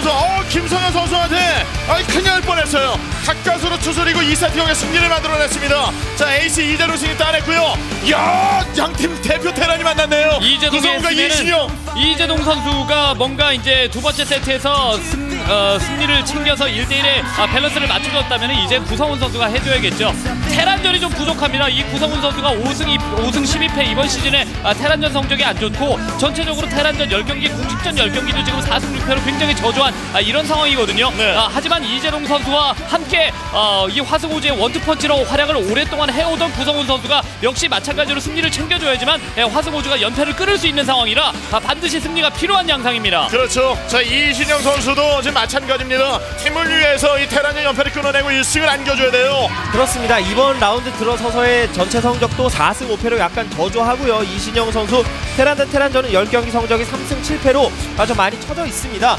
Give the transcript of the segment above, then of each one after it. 선수, 김성현 선수한테 큰일 날 뻔했어요. 가까스로 추스리고 2세트형의 승리를 만들어냈습니다. 자, 에이스 이재롱 승리 따냈고요. 이야, 양팀 대표 테란이 만났네요. 구성훈과 이신영. 이재동 선수가 뭔가 이제 두 번째 세트에서 승리를 챙겨서 1대1의 밸런스를 맞춰줬다면 이제 구성훈 선수가 해줘야겠죠. 테란전이 좀 부족합니다. 이 구성훈 선수가 5승 12패 이번 시즌에 테란전 성적이 안 좋고 전체적으로 테란전 10경기, 공식전 10경기도 지금 4승 6패로 굉장히 저조한 이런 상황이거든요. 네. 하지만 이재롱 선수와 함께 이 화승호즈의 원투펀치로 활약을 오랫동안 해오던 구성훈 선수가 역시 마찬가지로 승리를 챙겨줘야지만 화승호즈가 연패를 끊을 수 있는 상황이라 반드시 승리가 필요한 양상입니다. 그렇죠. 자, 이신영 선수도 지금 마찬가지입니다. 팀을 위해서 이 테란의 연패를 끊어내고 1승을 안겨줘야 돼요. 그렇습니다. 이번 라운드 들어서서의 전체 성적도 4승 5패로 약간 저조하고요. 이신영 선수 테란 대 테란전은 10경기 성적이 3승 7패로 아주 많이 처져 있습니다.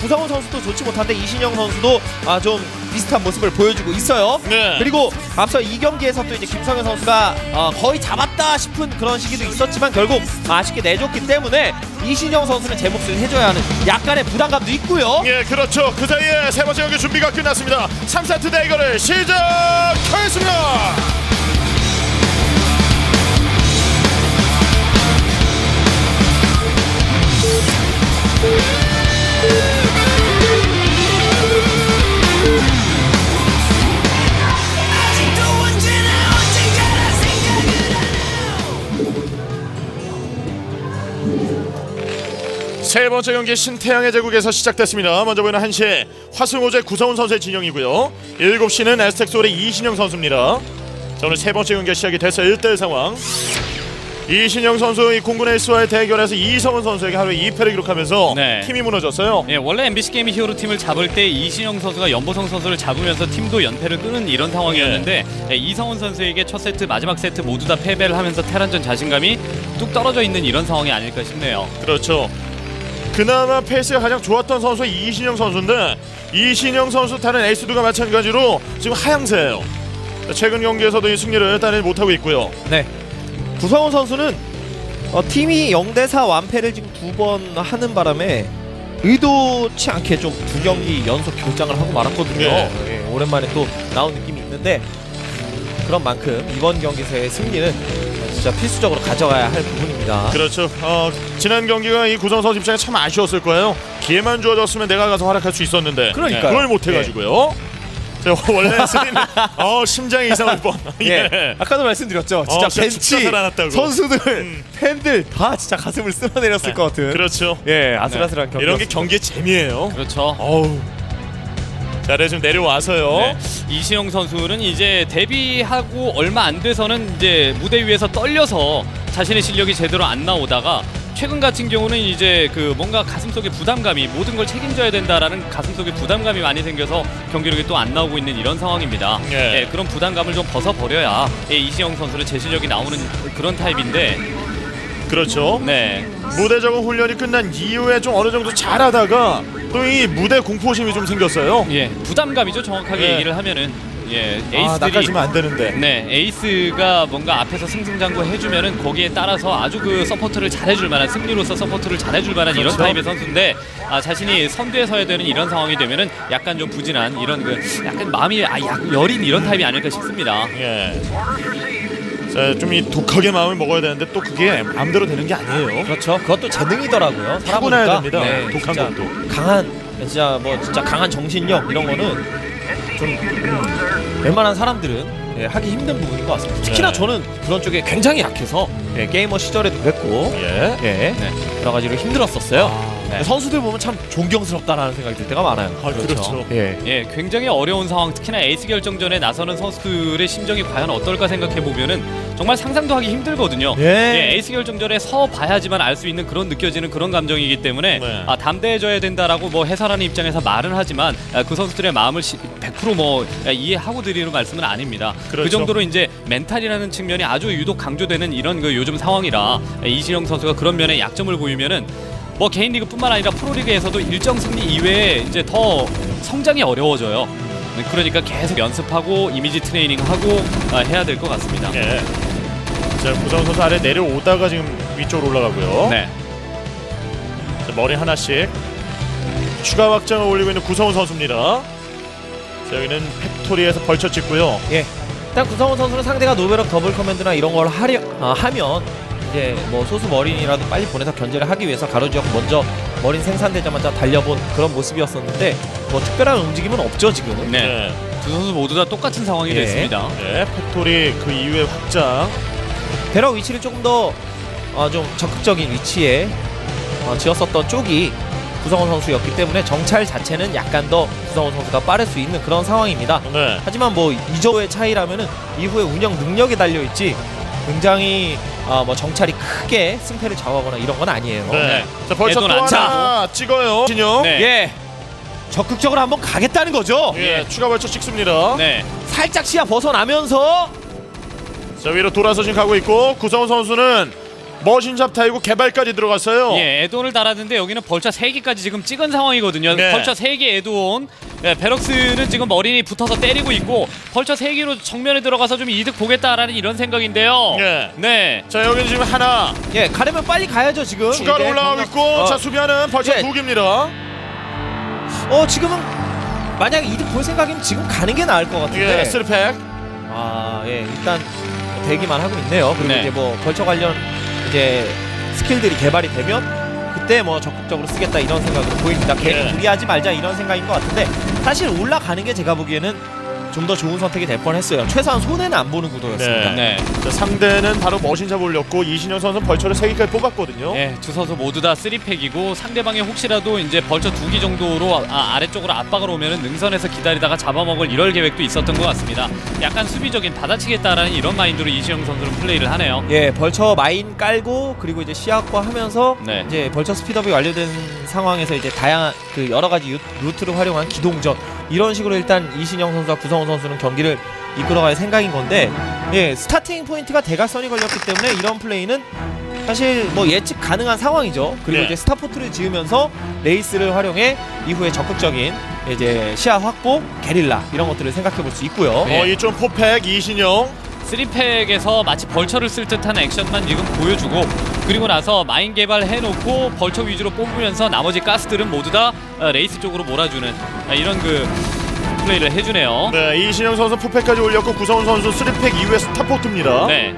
구성훈 선수도 좋지 못한데 이신영 선수도 좀 비슷한 모습을 보여주고 있어요. 네. 그리고 앞서 이 경기에서 또 이제 김성현 선수가 거의 잡았다 싶은 그런 시기도 있었지만 결국 아쉽게 내줬기 때문에 이신영 선수는 제 몫을 해줘야 하는 약간의 부담감도 있고요. 예, 그렇죠. 그 사이에 세 번째 경기 준비가 끝났습니다. 3세트 대결을 시작하겠습니다. 세 번째 경기 신태양의 제국에서 시작됐습니다. 먼저 보이는 1시에 화승호제 구성훈 선수의 진영이고요. 7시는 에스텍솔의 이신영 선수입니다. 자, 오늘 세 번째 경기가 시작이 됐어요. 1대1 상황. 이신영 선수, 이 공군 에이스와의 대결에서 이성훈 선수에게 하루에 2패를 기록하면서 네. 팀이 무너졌어요. 예, 원래 MBC 게임 히어로 팀을 잡을 때 이신영 선수가 염보성 선수를 잡으면서 팀도 연패를 끊은 이런 상황이었는데 예, 이성훈 선수에게 첫 세트, 마지막 세트 모두 다 패배를 하면서 테란전 자신감이 뚝 떨어져 있는 이런 상황이 아닐까 싶네요. 그렇죠. 그나마 페이스가 가장 좋았던 선수가 이신영 선수인데 이신영 선수 타는 에이스두가 마찬가지로 지금 하향세예요. 최근 경기에서도 이 승리를 따내지 못하고 있고요. 네. 구성훈 선수는 팀이 0대4 완패를 지금 2번 하는 바람에 의도치 않게 좀 2경기 연속 결장을 하고 말았거든요. 예. 예, 오랜만에 또 나온 느낌이 있는데 그런 만큼 이번 경기에서의 승리는 진짜 필수적으로 가져가야 할 부분입니다. 그렇죠. 지난 경기가 이 구성훈 선수 입장에 참 아쉬웠을 거예요. 기회만 주어졌으면 내가 가서 활약할 수 있었는데 그러니까요. 그걸 못해가지고요. 예. 원래 쓰리는 심장이 이상할 뻔. 예. 예. 아까도 말씀드렸죠. 진짜 벤치 선수들 팬들 다 진짜 가슴을 쓸어내렸을 것 같은. 그렇죠. 예, 아슬아슬한 경기. 이런 게 경기의 재미예요. 그렇죠. 어우. 자, 네, 지금 내려와서요. 네. 이신영 선수는 이제 데뷔하고 얼마 안 돼서는 이제 무대 위에서 떨려서 자신의 실력이 제대로 안 나오다가 최근 같은 경우는 이제 그 뭔가 가슴속의 부담감이 모든 걸 책임져야 된다라는 가슴속의 부담감이 많이 생겨서 경기력이 또 안 나오고 있는 이런 상황입니다. 예. 예, 그런 부담감을 좀 벗어버려야 예, 이신영 선수는 제 실력이 나오는 그런 타입인데 그렇죠. 네. 무대 적응 훈련이 끝난 이후에 좀 어느 정도 잘하다가 또 이 무대 공포심이 좀 생겼어요. 예, 부담감이죠. 정확하게 예. 얘기를 하면은 예, 에이스들이 나가지면 안 되는데. 네, 에이스가 뭔가 앞에서 승승장구 해주면은 거기에 따라서 아주 그 서포트를 잘해줄 만한 승리로서 서포트를 잘해줄 만한 그렇죠. 이런 타입의 선수인데 자신이 선두에 서야 되는 이런 상황이 되면은 약간 좀 부진한 이런 그 약간 마음이 여린 이런 타입이 아닐까 싶습니다. 예. 자, 좀 이 독하게 마음을 먹어야 되는데 또 그게 마음대로 되는 게 아니에요. 그렇죠. 그것도 재능이더라고요. 살아보니까 네, 독한 것도 강한 진짜 진짜 강한 정신력 이런 거는 좀 웬만한 사람들은 예, 하기 힘든 부분인 것 같습니다. 특히나 예. 저는 그런 쪽에 굉장히 약해서 예, 게이머 시절에도 그랬고 예. 예. 네. 여러 가지로 힘들었었어요. 네. 선수들 보면 참 존경스럽다라는 생각이 들 때가 많아요. 아, 그렇죠. 그렇죠. 예. 예, 굉장히 어려운 상황, 특히나 에이스 결정전에 나서는 선수들의 심정이 과연 어떨까 생각해보면은 정말 상상도 하기 힘들거든요. 예. 예, 에이스 결정전에 서봐야지만 알 수 있는 그런 느껴지는 그런 감정이기 때문에 네. 담대해져야 된다라고 뭐 해설하는 입장에서 말은 하지만 그 선수들의 마음을 100% 뭐 이해하고 드리는 말씀은 아닙니다. 그렇죠. 그 정도로 이제 멘탈이라는 측면이 아주 유독 강조되는 이런 그 요즘 상황이라 이신영 선수가 그런 면에 약점을 보이면은 뭐 개인 리그뿐만 아니라 프로리그에서도 일정 승리 이외에 이제 더 성장이 어려워져요. 그러니까 계속 연습하고 이미지 트레이닝하고 해야 될 것 같습니다. 네. 자, 구성훈 선수 아래 내려오다가 지금 위쪽으로 올라가고요. 네. 자, 머리 하나씩. 추가 확장을 올리고 있는 구성훈 선수입니다. 자, 여기는 팩토리에서 벌쳐 찍고요. 예. 일단 구성훈 선수는 상대가 노베럭 더블 커맨드나 이런 걸 하면 이제 뭐 소수 머린이라도 빨리 보내서 견제를 하기 위해서 가로지역 먼저 머린 생산되자마자 달려본 그런 모습이었었는데 뭐 특별한 움직임은 없죠 지금은. 네. 두 선수 모두 다 똑같은 상황이 예. 됐습니다. 네. 팩토리 그 이후에 확장. 배럭 위치를 조금 더 좀 적극적인 위치에 지었었던 쪽이 구성훈 선수였기 때문에 정찰 자체는 약간 더 구성훈 선수가 빠를 수 있는 그런 상황입니다. 네. 하지만 뭐 2조의 차이라면은 이후에 운영 능력에 달려있지 굉장히 뭐 정찰이 크게 승패를 좌우하거나 이런 건 아니에요. 네. 네. 자, 벌써 또 하나 찍어요. 신용. 네. 예. 적극적으로 한번 가겠다는 거죠. 예. 예. 추가 벌써 찍습니다. 네. 살짝 시야 벗어나면서 자, 위로 돌아서 지금 가고 있고 구성훈 선수는 머신샵 타이고 개발까지 들어갔어요. 예, 에드온을 달았는데 여기는 벌처 3개까지 지금 찍은 상황이거든요. 네. 벌처 3개 에드온. 네, 베럭스는 지금 머린이 붙어서 때리고 있고 벌처 3개로 정면에 들어가서 좀 이득 보겠다라는 이런 생각인데요. 예. 네. 자, 여기는 지금 하나. 예, 가려면 빨리 가야죠 지금. 추가로 올라가고 있고 자, 수비하는 벌처 예. 2개입니다. 지금은 만약에 이득 볼 생각이면 지금 가는 게 나을 것 같은데. 예, 스리팩. 예, 일단 대기만 하고 있네요. 그리고 네. 이제 뭐 벌처 관련 이제 스킬들이 개발이 되면 그때 뭐 적극적으로 쓰겠다 이런 생각으로 보입니다. 괜히 무리하지 말자 이런 생각인 것 같은데 사실 올라가는 게 제가 보기에는 좀 더 좋은 선택이 될 뻔했어요. 최소한 손해는 안 보는 구도였습니다. 네. 네. 자, 상대는 바로 머신잡 올렸고 이신영 선수는 벌처를 3기까지 뽑았거든요. 네, 두 선수 모두 다 3팩이고 상대방이 혹시라도 이제 벌처 2기 정도로 아래쪽으로 압박을 오면은 능선에서 기다리다가 잡아먹을 이럴 계획도 있었던 것 같습니다. 약간 수비적인 받아치겠다라는 이런 마인드로 이신영 선수는 플레이를 하네요. 예, 벌처 마인 깔고 그리고 이제 시약과 하면서 네. 이제 벌처 스피드업이 완료된 상황에서 이제 다양한 그 여러 가지 루트를 활용한 기동전 이런 식으로 일단 이신영 선수와 구성훈 선수는 경기를 이끌어갈 생각인 건데 예, 스타팅 포인트가 대각선이 걸렸기 때문에 이런 플레이는 사실 뭐 예측 가능한 상황이죠. 그리고 네. 이제 스타포트를 지으면서 레이스를 활용해 이후에 적극적인 이제 시야 확보, 게릴라 이런 것들을 생각해 볼 수 있고요. 네. 이 좀 포팩 이신영 3팩에서 마치 벌처를 쓸 듯한 액션만 지금 보여주고 그리고 나서 마인 개발해놓고 벌처 위주로 뽑으면서 나머지 가스들은 모두 다 레이스 쪽으로 몰아주는 이런 그 플레이를 해주네요. 네, 이신영 선수 4팩까지 올렸고 구성훈 선수 3팩 이후에 스타포트입니다. 네.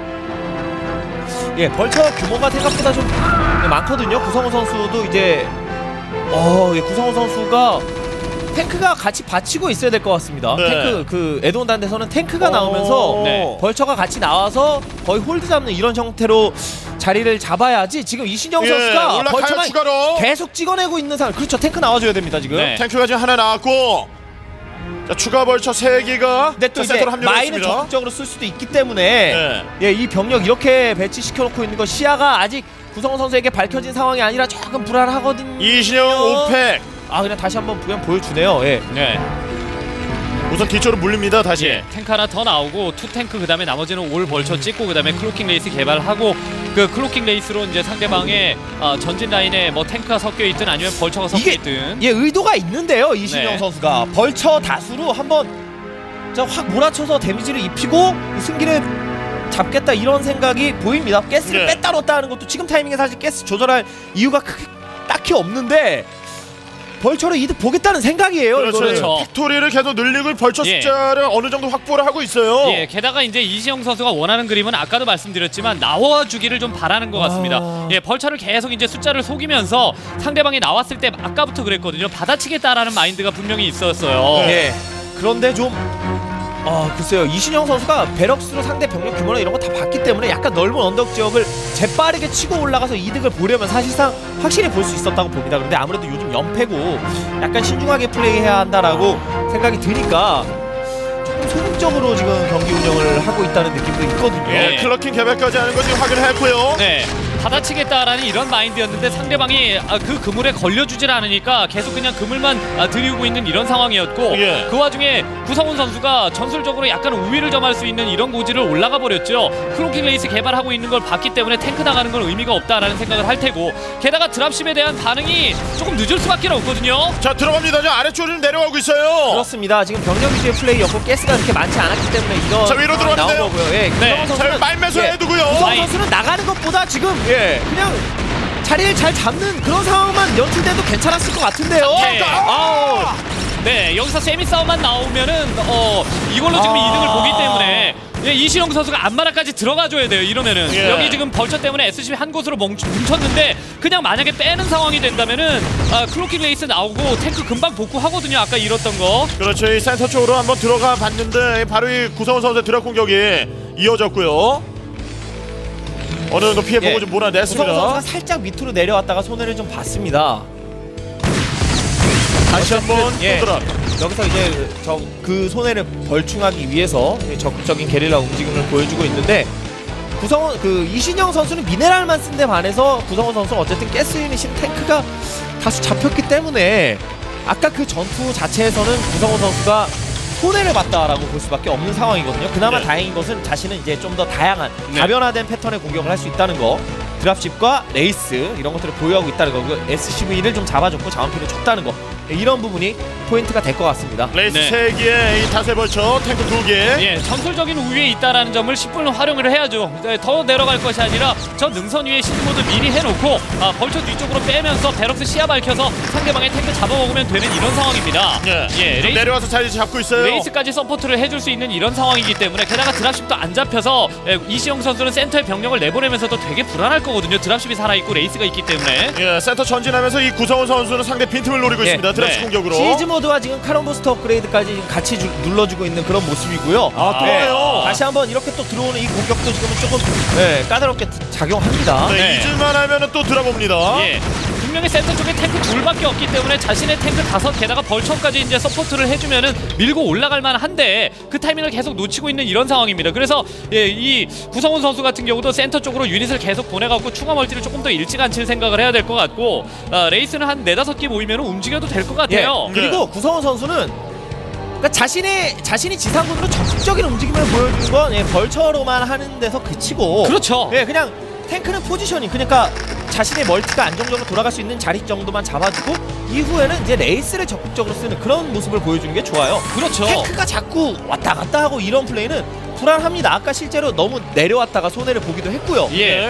예, 벌처 규모가 생각보다 좀 많거든요. 구성훈 선수도 이제 예, 구성훈 선수가 탱크가 같이 받치고 있어야 될 것 같습니다. 네. 탱크 그 에드온 단대에서는 탱크가 나오면서 네. 벌처가 같이 나와서 거의 홀드 잡는 이런 형태로 자리를 잡아야지 지금 이신영 선수가 예, 벌처만 추가로. 계속 찍어내고 있는 상황. 그렇죠, 탱크 나와줘야 됩니다 지금. 네. 탱크가 지금 하나 나왔고 자, 추가 벌처 3개가 근데 또 이제 마인을 적극적으로 쓸 수도 있기 때문에 네. 예, 이 병력 이렇게 배치시켜놓고 있는 거 시야가 아직 구성훈 선수에게 밝혀진 상황이 아니라 조금 불안하거든요. 이신영 5팩 그냥 다시 한번 그냥 보여주네요. 예. 네. 우선 뒤쪽으로 물립니다 다시. 예, 탱크 하나 더 나오고 2탱크 그 다음에 나머지는 올 벌처 찍고 그 다음에 클로킹 레이스 개발하고 그 클로킹 레이스로 이제 상대방의 전진 라인에 뭐 탱크가 섞여있든 아니면 벌처가 섞여있든 이게 예, 의도가 있는데요 이신영 네. 선수가 벌처 다수로 한번 확 몰아쳐서 데미지를 입히고 승기를 잡겠다 이런 생각이 보입니다. 가스를 예. 뺐다 넣었다 하는 것도 지금 타이밍에 사실 가스 조절할 이유가 딱히 없는데 벌처를 이득 보겠다는 생각이에요. 그렇죠. 그렇죠. 팩토리를 계속 늘리고 벌처 숫자를 예. 어느 정도 확보를 하고 있어요. 예, 게다가 이제 이신영 선수가 원하는 그림은 아까도 말씀드렸지만 나와주기를 좀 바라는 것 같습니다. 예, 벌처를 계속 이제 숫자를 속이면서 상대방이 나왔을 때 아까부터 그랬거든요. 받아치겠다라는 마인드가 분명히 있었어요. 네. 예. 그런데 좀 글쎄요. 이신영 선수가 베럭스로 상대 병력 규모나 이런 거 다 봤기 때문에 약간 넓은 언덕 지역을 재빠르게 치고 올라가서 이득을 보려면 사실상 확실히 볼 수 있었다고 봅니다. 그런데 아무래도 요즘 연패고 약간 신중하게 플레이해야 한다라고 생각이 드니까 조금 소극적으로 지금 경기 운영을 하고 있다는 느낌도 있거든요. 네, 클러킹 개발까지 하는 거 지금 확인했고요. 네. 받아치겠다라는 이런 마인드였는데 상대방이 그 그물에 걸려주질 않으니까 계속 그냥 그물만 들이우고 있는 이런 상황이었고 예. 그 와중에 구성훈 선수가 전술적으로 약간 우위를 점할 수 있는 이런 고지를 올라가 버렸죠. 크로킹 레이스 개발하고 있는 걸 봤기 때문에 탱크 나가는 건 의미가 없다라는 생각을 할 테고 게다가 드랍십에 대한 반응이 조금 늦을 수밖에 없거든요. 자, 들어갑니다. 저 아래쪽으로 내려가고 있어요. 그렇습니다. 지금 병력 위주의 플레이였고 가스가 그렇게 많지 않았기 때문에 이거 자, 위로 들어왔네요. 예, 네. 자, 빨매서 해두고요. 구성훈 선수는 나가는 것보다 지금 예. 그냥 자리를 잘 잡는 그런 상황만 연출돼도 괜찮았을 것 같은데요. 네. 아, 네, 여기서 세미 싸움만 나오면은 이걸로 지금 2등을 보기 때문에 이신영 선수가 안마라까지 들어가줘야 돼요. 이러면은 여기 지금 벌처 때문에 SCB 한 곳으로 뭉쳤는데 그냥 만약에 빼는 상황이 된다면은 클로킹 레이스 나오고 탱크 금방 복구하거든요. 아까 잃었던 거. 그렇죠. 이 센터 쪽으로 한번 들어가 봤는데 바로 이 구성훈 선수의 드랍 공격이 이어졌고요. 어느 정도 피해보고 좀 몰아냈습니다. 구성훈 선수가 살짝 밑으로 내려왔다가 손해를 좀 봤습니다. 다시 한번 손드랍. 여기서 이제 그 손해를 벌충하기 위해서 적극적인 게릴라 움직임을 보여주고 있는데 구성훈 이신영 선수는 미네랄만 쓴 데 반해서 구성훈 선수는 어쨌든 가스 유닛인 탱크가 다수 잡혔기 때문에 아까 그 전투 자체에서는 구성훈 선수가 손해를 봤다라고 볼 수밖에 없는 상황이거든요. 그나마 다행인 것은 자신은 이제 좀 더 다양한 다변화된 패턴의 공격을 할 수 있다는 거. 드랍십과 레이스 이런 것들을 보유하고 있다는 거고 SCV를 좀 잡아줬고 자원피를 줬다는 거 이런 부분이 포인트가 될 것 같습니다. 레이스 3개에 다세 벌쳐 탱크 2개 전술적인 우위에 있다는 점을 10분 활용을 해야죠. 더 내려갈 것이 아니라 저 능선 위에 시드모드 미리 해놓고 벌쳐 뒤쪽으로 빼면서 베럭스 시야 밝혀서 상대방의 탱크 잡아먹으면 되는 이런 상황입니다. 레이스, 내려와서 자리 잡고 있어요. 레이스까지 서포트를 해줄 수 있는 이런 상황이기 때문에 게다가 드랍십도 안 잡혀서 이시영 선수는 센터에 병력을 내보내면서도 되게 불안할 거거든요. 드랍십이 살아있고 레이스가 있기 때문에 센터 전진하면서 이 구성훈 선수는 상대 빈틈을 노리고 있습니다. 드랍십 공격으로 시즈모드와 지금 카론부스터 업그레이드까지 같이 눌러주고 있는 그런 모습이고요. 다시 한번 이렇게 또 들어오는 이 공격도 지금은 조금 까다롭게 작용합니다. 잊을만 하면 또 들어봅니다. 분명히 센터 쪽에 탱크 둘밖에 없기 때문에 자신의 탱크 5 게다가 벌처까지 이제 서포트를 해주면은 밀고 올라갈 만한데 그 타이밍을 계속 놓치고 있는 이런 상황입니다. 그래서 이 구성훈 선수 같은 경우도 센터 쪽으로 유닛을 계속 보내갖고 추가 멀티를 조금 더 일찌감치 생각을 해야 될 것 같고 레이스는 한 4, 5개 모이면 움직여도 될 것 같아요. 그리고 구성훈 선수는 그러니까 자신이 지상군으로 적극적인 움직임을 보여주는 건 벌처로만 하는 데서 그치고 그렇죠. 그냥 탱크는 포지션이 그러니까 자신의 멀티가 안정적으로 돌아갈 수 있는 자리 정도만 잡아주고 이후에는 이제 레이스를 적극적으로 쓰는 그런 모습을 보여주는 게 좋아요. 그렇죠. 탱크가 자꾸 왔다 갔다 하고 이런 플레이는 불안합니다. 아까 실제로 너무 내려왔다가 손해를 보기도 했고요.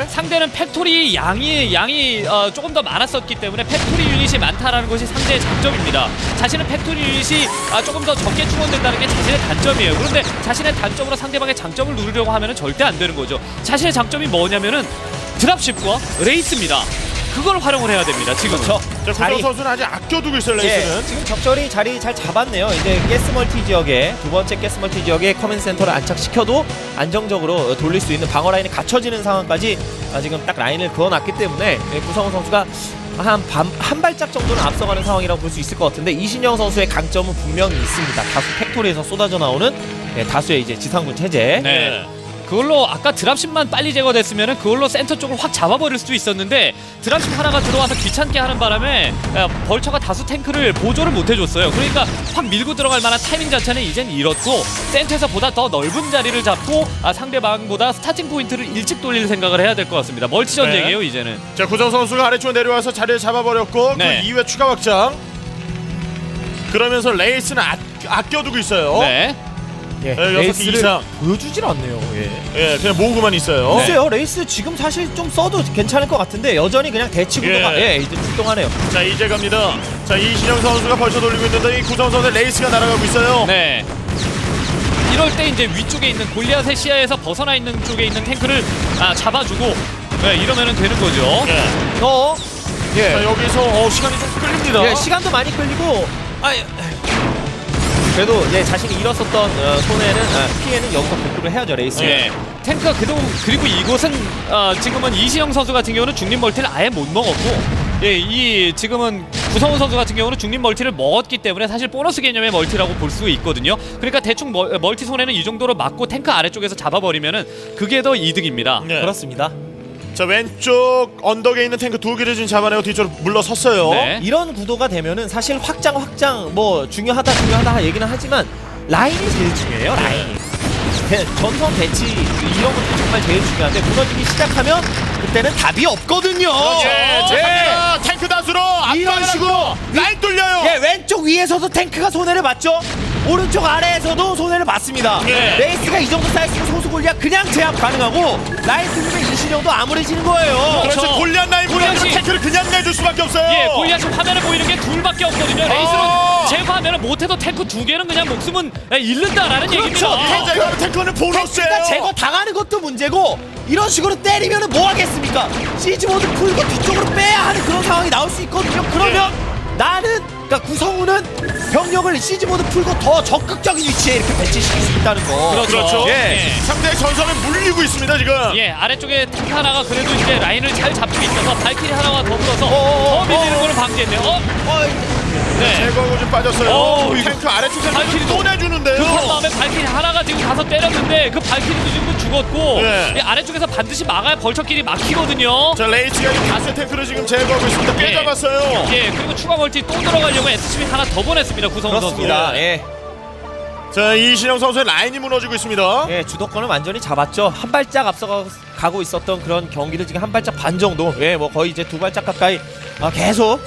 상대는 팩토리 양이 조금 더 많았었기 때문에 팩토리 유닛이 많다라는 것이 상대의 장점입니다. 자신은 팩토리 유닛이 조금 더 적게 충원된다는 게 자신의 단점이에요. 그런데 자신의 단점으로 상대방의 장점을 누르려고 하면은 절대 안 되는 거죠. 자신의 장점이 뭐냐면은 드랍십과 레이스입니다. 그걸 활용을 해야 됩니다. 지금 구성훈 선수는 아직 아껴두고 있어요. 레이스는 지금 적절히 자리 잘 잡았네요. 이제 가스멀티 지역에 두 번째 가스멀티 지역에 커맨드 센터를 안착시켜도 안정적으로 돌릴 수 있는 방어 라인이 갖춰지는 상황까지 지금 딱 라인을 그어놨기 때문에 구성훈 선수가 한 발짝 정도는 앞서가는 상황이라고 볼 수 있을 것 같은데 이신영 선수의 강점은 분명히 있습니다. 다수 팩토리에서 쏟아져 나오는 다수의 이제 지상군 체제. 그걸로 아까 드랍십만 빨리 제거됐으면 그걸로 센터 쪽을 확 잡아버릴 수도 있었는데 드랍십 하나가 들어와서 귀찮게 하는 바람에 벌처가 다수 탱크를 보조를 못해줬어요. 그러니까 확 밀고 들어갈 만한 타이밍 자체는 이젠 잃었고 센터에서 보다 더 넓은 자리를 잡고 상대방보다 스타팅 포인트를 일찍 돌릴 생각을 해야 될 것 같습니다. 멀티 전쟁이에요 이제는. 자, 구정 선수가 아래쪽으로 내려와서 자리를 잡아버렸고 그 이후에 추가 확장 그러면서 레이스는 아껴두고 있어요. 레이스를 이상. 보여주질 않네요. 그냥 모으고만 있어요. 글쎄요, 레이스 지금 사실 좀 써도 괜찮을 것 같은데 여전히 그냥 대치 구도가 이제 출동하네요. 자, 이제 갑니다. 자, 이신영 선수가 벌쳐 돌리고 있는데 이 구성 선수의 레이스가 날아가고 있어요. 이럴 때 이제 위쪽에 있는 골리앗의 시야에서 벗어나 있는 쪽에 있는 탱크를 잡아주고 이러면은 되는 거죠. 자, 여기서 시간이 좀 끌립니다. 시간도 많이 끌리고 그래도 자신이 잃었었던 손해는 피해는 여기서 복구를 해야죠. 레이스 탱크가 그리고 이곳은 지금은 이신영 선수 같은 경우는 중립 멀티를 아예 못 먹었고 지금은 구성훈 선수 같은 경우는 중립 멀티를 먹었기 때문에 사실 보너스 개념의 멀티라고 볼 수 있거든요. 그러니까 대충 멀티 손해는 이 정도로 막고 탱크 아래쪽에서 잡아버리면은 그게 더 이득입니다. 그렇습니다. 자, 왼쪽 언덕에 있는 탱크 2개를 지금 잡아내고 뒤쪽으로 물러섰어요. 이런 구도가 되면은 사실 확장 뭐 중요하다 얘기는 하지만 라인이 제일 중요해요. 라인 전선 대치 이런 것도 정말 제일 중요한데 무너지기 시작하면 그때는 답이 없거든요. 탱크 다수로 이런 식으로 라인 뚫려요. 왼쪽 위에서도 탱크가 손해를 봤죠. 오른쪽 아래에서도 손해를 봤습니다. 예. 레이스가 이 정도 쌓였으면 소수 골리앗 그냥 제압 가능하고 라인 들리면 이신영도 아무리 지는 거예요. 그렇죠. 골리앗 라인 보면 태클을 그냥 내줄 수밖에 없어요. 예, 골리앗은 화면에 보이는 게 둘밖에 없거든요. 레이스는 제거하면 못해도 태클 두 개는 그냥 목숨은 잃는다라는 그렇죠. 얘기입니다. 그렇죠. 태클은 보너스예요. 제거 당하는 것도 문제고 이런 식으로 때리면 뭐 하겠습니까? 시즈모드 풀고 뒤쪽으로 빼야 하는 그런 상황이 나올 수 있거든요. 그러면 예. 그러니까 구성훈은 병력을 시즈모드 풀고 더 적극적인 위치에 이렇게 배치시킬 수 있다는 거. 그렇죠. 예. 예. 상대의 전선에 물리고 있습니다 지금. 예, 아래쪽에 탱크 하나가 그래도 이제 라인을 잘 잡고 있어서 발키리 하나와 더불어서 더 밀리는 거를 방지했네요. 네. 제거하고 좀 빠졌어요. 탱크 아래쪽에 발키리 또 내주는데요. 급한 마음에 발키리 하나가 지금 가서 때렸는데 그 발키리도 지금 죽었고 예. 이 아래쪽에서 반드시 막아야 벌처끼리 막히거든요. 자, 레이치가 다세 탱크를 지금 제거하고 있습니다. 꽤 잡았어요. 예. 예, 그리고 추가 멀티 또 들어가려고 SCP 하나 더 보냈습니다. 구성훈 선수. 예. 자, 이신영 선수의 라인이 무너지고 있습니다. 예, 주도권은 완전히 잡았죠. 한 발짝 앞서가고 있었던 그런 경기를 지금 한 발짝 반 정도, 예, 뭐 거의 이제 두 발짝 가까이 계속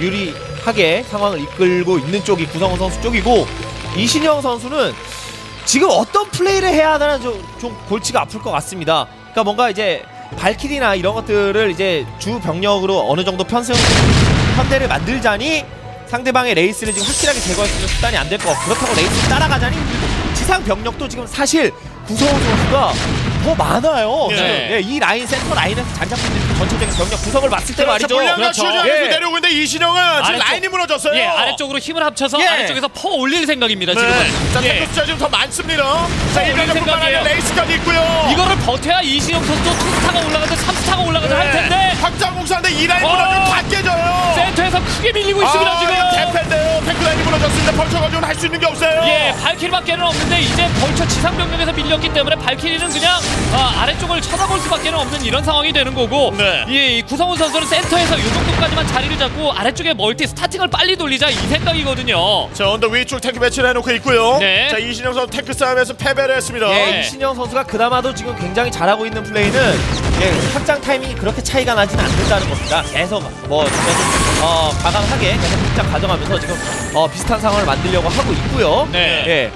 유리하게 상황을 이끌고 있는 쪽이 구성훈 선수 쪽이고, 이신영 선수는 지금 어떤 플레이를 해야 하나 좀 골치가 아플 것 같습니다. 그러니까 뭔가 이제 발키리나 이런 것들을 이제 주 병력으로 어느 정도 편대를 만들자니 상대방의 레이스를 지금 확실하게 제거할 수 있는 수단이 안 될 것 같고, 그렇다고 레이스를 따라가자니 지상 병력도 지금 사실 구성훈 선수가 더 많아요. 네. 예, 이 라인 센터 라인에서 잔잡히는 전체적인 병력 구성을 맞을 때 말이죠. 물량과 치우지면서 내려오고 있는데 이신영은 지금 라인이 무너졌어요. 예, 아래쪽으로 힘을 합쳐서 아래쪽에서 퍼올릴 생각입니다. 지금. 자, 태클 숫자 지금 더 많습니다. 자, 일병력뿐만 아니라 레이스까지 있고요. 이거를 버텨야 이신영 선수도 투스타가 올라가든 3스타가 올라가든 할 텐데. 확장공사인데 이 라인 무너지면 다 깨져요. 센터에서 크게 밀리고 있습니다. 지금 대패인데요. 탱크 라인이 무너졌습니다. 벌쳐 가지고는 할 수 있는 게 없어요. 예, 발키리밖에는 없는데 이제 벌쳐 지상 병력에서 밀렸기 때문에 발키리는 그냥 아래쪽을 쳐다볼 수밖에 없는 이런 상황이 되는 거고, 네. 이 구성훈 선수는 센터에서 이 정도까지만 자리를 잡고 아래쪽에 멀티 스타팅을 빨리 돌리자 이 생각이거든요. 자, 언덕 위쪽 탱크 배치를 해놓고 있고요. 네. 자, 이신영 선수 탱크 싸움에서 패배를 했습니다. 예, 이신영 선수가 그나마도 지금 굉장히 잘하고 있는 플레이는 확장 타이밍이 그렇게 차이가 나진 않는다는 겁니다. 계속 뭐 과감하게 계속 확장 가져가면서 지금 비슷한 상황을 만들려고 하고 있고요. 네. 예.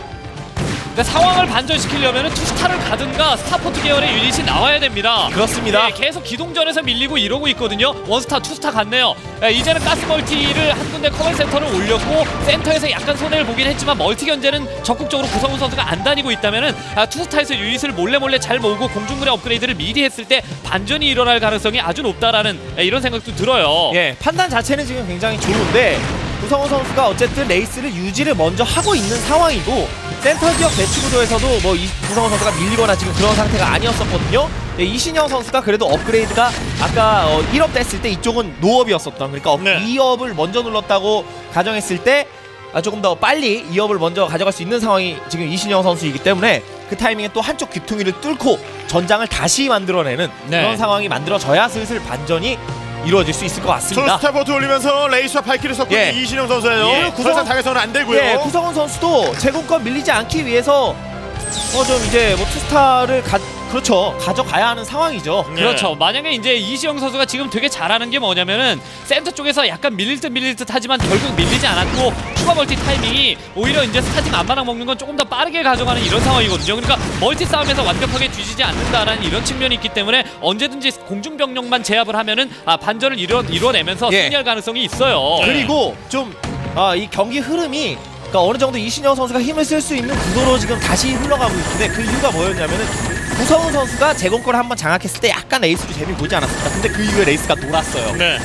상황을 반전시키려면 투스타를 가든가 스타포트 계열의 유닛이 나와야 됩니다. 그렇습니다. 네, 계속 기동전에서 밀리고 이러고 있거든요. 원스타, 투스타 갔네요. 네, 이제는 가스멀티를 한 군데 커맨센터를 올렸고 센터에서 약간 손해를 보긴 했지만 멀티 견제는 적극적으로 구성훈 선수가 안 다니고 있다면 투스타에서 유닛을 몰래몰래 잘 모으고 공중군의 업그레이드를 미리 했을 때 반전이 일어날 가능성이 아주 높다라는 이런 생각도 들어요. 예, 판단 자체는 지금 굉장히 좋은데 구성훈 선수가 어쨌든 레이스를 유지를 먼저 하고 있는 상황이고 센터 지역 배치 구도에서도 뭐 구성훈 선수가 밀리거나 지금 그런 상태가 아니었었거든요. 네, 이신영 선수가 그래도 업그레이드가 아까 1업 됐을 때 이쪽은 노업이었었던, 그러니까 2업을 먼저 눌렀다고 가정했을 때 조금 더 빨리 2업을 먼저 가져갈 수 있는 상황이 지금 이신영 선수이기 때문에 그 타이밍에 또 한쪽 귀퉁이를 뚫고 전장을 다시 만들어내는 그런 상황이 만들어져야 슬슬 반전이 이루어질 수 있을 것 같습니다. 스타포트 올리면서 레이스와 발키를 섞고 이신영 선수예요. 구성훈 당해서는 안 되고요. 예, 구성훈 선수도 제공권 밀리지 않기 위해서 좀 이제 뭐 투스타를 가져가야 하는 상황이죠. 네. 그렇죠. 만약에 이제 이시영 선수가 지금 되게 잘하는 게 뭐냐면은 센터 쪽에서 약간 밀릴 듯 하지만 결국 밀리지 않았고 추가 멀티 타이밍이 오히려 이제 스타팅 안마랑 먹는 건 조금 더 빠르게 가져가는 이런 상황이거든요. 그러니까 멀티 싸움에서 완벽하게 뒤지지 않는다라는 이런 측면이 있기 때문에 언제든지 공중병력만 제압을 하면은 반전을 이뤄내면서 승리할 가능성이 있어요. 그리고 좀 이 경기 흐름이 그러니까 어느 정도 이신영 선수가 힘을 쓸 수 있는 구도로 지금 다시 흘러가고 있는데 그 이유가 뭐였냐면은 구성훈 선수가 제공권을 한번 장악했을 때 약간 레이스로 재미 보지 않았습니다. 근데 그 이후에 레이스가 놀았어요. 네.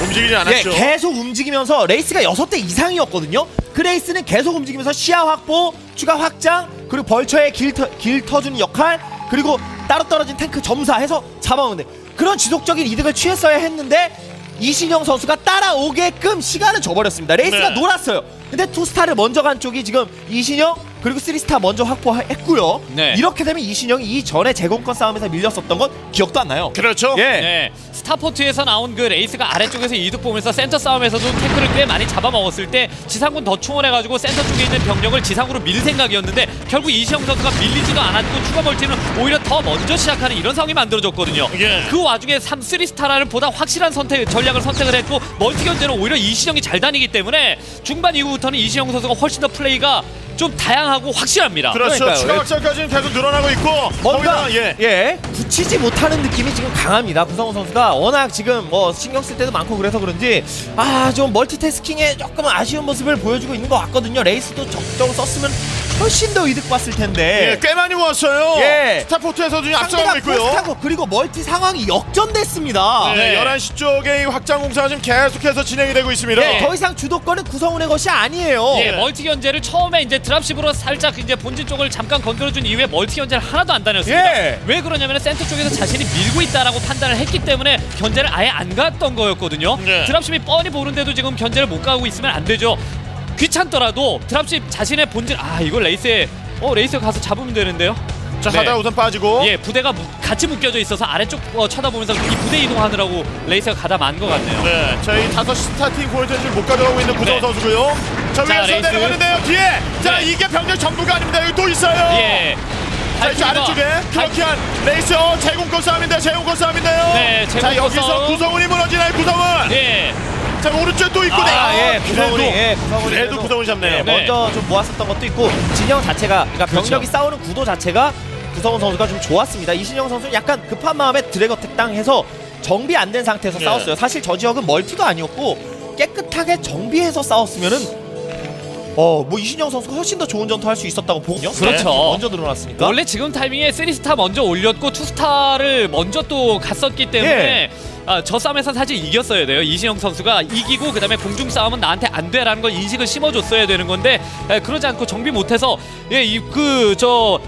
움직이지 않았죠. 예, 계속 움직이면서 레이스가 6대 이상이었거든요. 그 레이스는 계속 움직이면서 시야 확보, 추가 확장, 그리고 벌처의 길 터주는 역할, 그리고 따로 떨어진 탱크 점사해서 잡아오는데 그런 지속적인 이득을 취했어야 했는데 이신영 선수가 따라오게끔 시간을 줘버렸습니다. 레이스가 놀았어요. 근데 투스타를 먼저 간 쪽이 지금 이신영, 그리고 3스타 먼저 확보했고요. 네. 이렇게 되면 이신영이 이전에 제공권 싸움에서 밀렸었던 건 기억도 안 나요. 그렇죠. 예. 네. 스타포트에서 나온 그 레이스가 아래쪽에서 이득 보면서 센터 싸움에서도 태클을 꽤 많이 잡아먹었을 때 지상군 더 충원해가지고 센터 쪽에 있는 병력을 지상으로 밀 생각이었는데 결국 이신영 선수가 밀리지도 않았고 추가 멀티는 오히려 더 먼저 시작하는 이런 상황이 만들어졌거든요. 예. 그 와중에 3스타라는 보다 확실한 전략을 선택을 했고 멀티 견제는 오히려 이신영이 잘 다니기 때문에 중반 이후부터는 이신영 선수가 훨씬 더 플레이가 좀 다양하고 확실합니다. 그렇죠. 추가 확장까지는 계속 늘어나고 있고 뭔가 예 붙이지 못하는 느낌이 지금 강합니다. 구성훈 선수가 워낙 지금 뭐 신경 쓸 때도 많고 그래서 그런지 아 좀 멀티태스킹에 조금 아쉬운 모습을 보여주고 있는 것 같거든요. 레이스도 적극적으로 썼으면 훨씬 더 이득 봤을 텐데. 예, 꽤 많이 모았어요. 예. 스타포트에서도 앞서가고 있고요. 그리고 멀티 상황이 역전됐습니다. 네, 11시 쪽에 확장 공사가 지금 계속해서 진행이 되고 있습니다. 예. 더 이상 주도권은 구성훈의 것이 아니에요. 예, 멀티 견제를 처음에 이제 드랍십으로 살짝 이제 본진 쪽을 잠깐 건드려준 이후에 멀티 견제를 하나도 안 다녔습니다. 예. 왜 그러냐면 센터 쪽에서 자신이 밀고 있다라고 판단을 했기 때문에 견제를 아예 안 갔던 거였거든요. 예. 드랍십이 뻔히 보는데도 지금 견제를 못 가고 있으면 안 되죠. 귀찮더라도 드랍십 자신의 본질 이걸 레이스에 가서 잡으면 되는데요. 자, 하다가 우선 빠지고 부대가 같이 묶여져 있어서 아래쪽 쳐다보면서 이 부대 이동하느라고 레이스가 가다 만 것 같네요. 네, 저희 5시 스타팅 포인트를 못 가져가고 있는 구성훈 선수고요. 저 위에서 내려가는데요, 뒤에! 자, 이게 병력 전부가 아닙니다. 여기 또 있어요! 예. 자, 이제 아래쪽에 크로키한 레이스 제공권 싸움인데요, 제공권 싸움인데요. 네, 자, 여기서 구성훈이 무너지나요, 구성훈! 예. 자, 오른쪽에 또 있고 구성훈이 구성훈 잡네요. 먼저 좀 모았었던 것도 있고 진영 자체가 병력이 싸우는 구도 자체가 구성훈 선수가 좀 좋았습니다. 이신영 선수는 약간 급한 마음에 드래그어택 당해서 정비 안 된 상태에서 싸웠어요. 사실 저 지역은 멀티도 아니었고 깨끗하게 정비해서 싸웠으면은 뭐 이신영 선수가 훨씬 더 좋은 전투 할 수 있었다고 보거든요. 그렇죠. 먼저 늘어났으니까. 원래 지금 타이밍에 3스타 먼저 올렸고 2스타를 먼저 또 갔었기 때문에 저 싸움에서 사실 이겼어야 돼요. 이신영 선수가 이기고 그 다음에 공중 싸움은 나한테 안 돼라는 걸 인식을 심어줬어야 되는 건데 그러지 않고 정비 못해서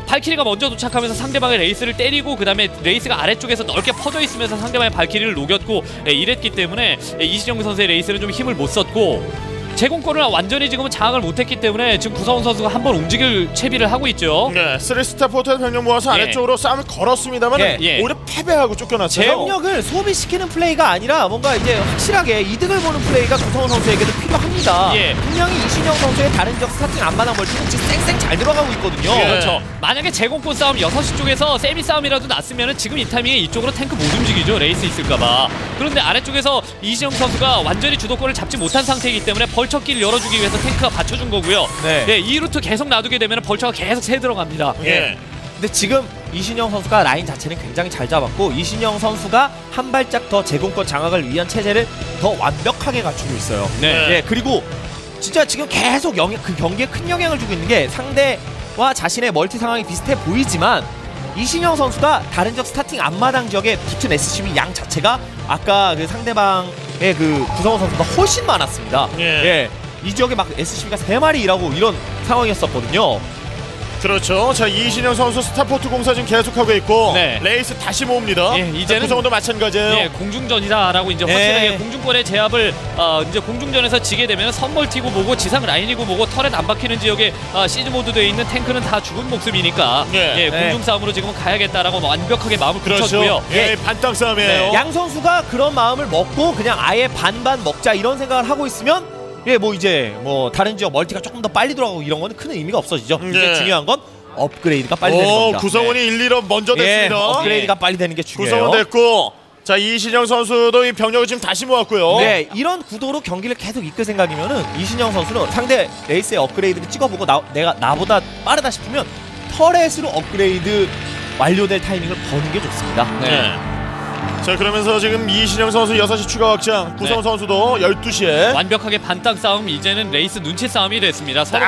발키리가 먼저 도착하면서 상대방의 레이스를 때리고 그 다음에 레이스가 아래쪽에서 넓게 퍼져 있으면서 상대방의 발키리를 녹였고 이랬기 때문에 이신영 선수의 레이스는 좀 힘을 못 썼고 제공권을 완전히 지금은 장악을 못했기 때문에 지금 구성훈 선수가 한번 움직일 채비를 하고 있죠. 네, 3스타 포트에서 병력 모아서 아래쪽으로 싸움을 걸었습니다만 오히려 패배하고 쫓겨났어요. 병력을 소비시키는 플레이가 아니라 뭔가 이제 확실하게 이득을 보는 플레이가 구성훈 선수에게도 필요합니다. 분명히 이신영 선수의 다른 지역 스타팅 안마당 멀티는 지금 쌩쌩 잘 들어가고 있거든요. 그렇죠. 만약에 제공권 싸움 6시 쪽에서 세미 싸움이라도 났으면 지금 이 타이밍에 이쪽으로 탱크 못 움직이죠. 레이스 있을까봐. 그런데 아래쪽에서 이신영 선수가 완전히 주도권을 잡지 못한 상태이기 때문에 벌처길 열어주기 위해서 탱크가 받쳐준 거고요. 이 루트 계속 놔두게 되면 벌처가 계속 새 들어갑니다. 근데 지금 이신영 선수가 라인 자체는 굉장히 잘 잡았고 이신영 선수가 한 발짝 더 제공권 장악을 위한 체제를 더 완벽하게 갖추고 있어요. 그리고 진짜 지금 계속 그 경기에 큰 영향을 주고 있는 게 상대와 자신의 멀티 상황이 비슷해 보이지만 이신영 선수가 다른 지역 스타팅 앞마당 지역에 붙은 SCV 양 자체가 아까 그 상대방의 그 구성훈 선수보다 훨씬 많았습니다. 이 지역에 막 SCV가 3마리라고 이런 상황이었었거든요. 그렇죠. 자, 이신영 선수 스타포트 공사 지금 계속하고 있고 레이스 다시 모읍니다. 이제는 구성훈도 마찬가지예요. 공중전이다라고 이제 확실하게 공중권의 제압을 이제 공중전에서 지게 되면 선멀티고 뭐고 지상 라인이고 뭐고 터렛 안 박히는 지역에 시즈 모드 되어 있는 탱크는 다 죽은 목숨이니까 공중 싸움으로 지금 가야겠다라고 완벽하게 마음을 굳혔고요. 반땅 싸움이에요. 양 선수가 그런 마음을 먹고 그냥 아예 반반 먹자 이런 생각을 하고 있으면 다른 지역 멀티가 조금 더 빨리 들어가고 이런 거는 큰 의미가 없어지죠. 이제 중요한 건 업그레이드가 빨리 되는 겁니다. 구성훈이 1, 2로 먼저 됐습니다. 업그레이드가 빨리 되는 게 중요해요. 구성훈 됐고, 자, 이신영 선수도 이 병력을 지금 다시 모았고요. 이런 구도로 경기를 계속 이끌 생각이면은 이신영 선수는 상대 레이스의 업그레이드를 찍어보고 나보다 빠르다 싶으면 터렛으로 업그레이드 완료될 타이밍을 버는 게 좋습니다. 자, 그러면서 지금 이신영 선수 6시 추가 확장, 구성훈 선수도 12시에 완벽하게 반땅 싸움, 이제는 레이스 눈치 싸움이 됐습니다. 서로